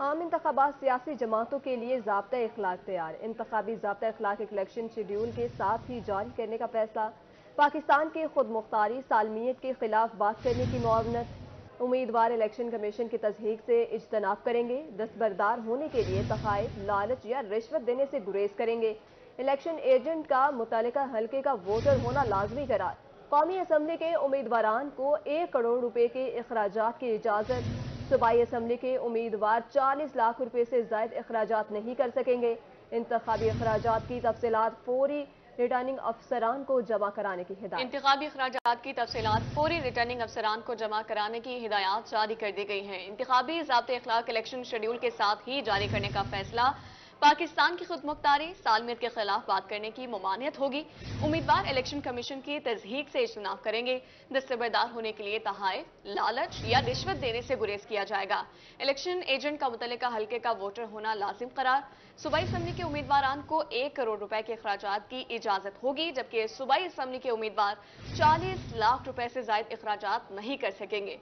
आम इंतखाबात सियासी जमातों के लिए ज़ाब्ता इखलाक तैयार। इंतखाबी ज़ाब्ता इखलाक इलेक्शन शेड्यूल के साथ ही जारी करने का फैसला। पाकिस्तान के खुद मुख्तारी सालमियत के खिलाफ बात करने की मुआवनत। उम्मीदवार इलेक्शन कमीशन की तजहीक से इज्तनाब करेंगे। दस्तबरदार होने के लिए तकायद, लालच या रिश्वत देने से गुरेज करेंगे। इलेक्शन एजेंट का मुतल्लिका हल्के का वोटर होना लाजमी करार। कौमी असम्बली के उम्मीदवारान को 1 करोड़ रुपए के अखराजात की इजाज़त। सूबाई असम्बली के उम्मीदवार 40 लाख रुपए से ज़ायद अखराजात नहीं कर सकेंगे। इंतखाबी अखराजात की तफसीलात फौरी रिटर्निंग अफसरान को जमा कराने की हिदायत। इंतखाबी अखराजात की तफसीलात फौरी रिटर्निंग अफसरान को जमा कराने की हिदायत जारी कर दी गई हैं। इंतखाबी ज़ाब्ता इखलाक इलेक्शन शेड्यूल के साथ ही जारी करने का फैसला। पाकिस्तान की खुद मुख्तारी सालमियत के खिलाफ बात करने की ममानियत होगी। उम्मीदवार इलेक्शन कमीशन की तजहीक से इज्तनाब करेंगे। दस्तबरदार होने के लिए तहाइफ, लालच या रिश्वत देने से गुरेज किया जाएगा। इलेक्शन एजेंट का मुतल्लिका हल्के का वोटर होना लाजिम करार। सूबाई असम्बली के उम्मीदवारान को 1 करोड़ रुपए के अखराजात की इजाजत होगी, जबकि सूबाई असम्बली के उम्मीदवार 40 लाख रुपए से ज्यादा अखराजात नहीं कर सकेंगे।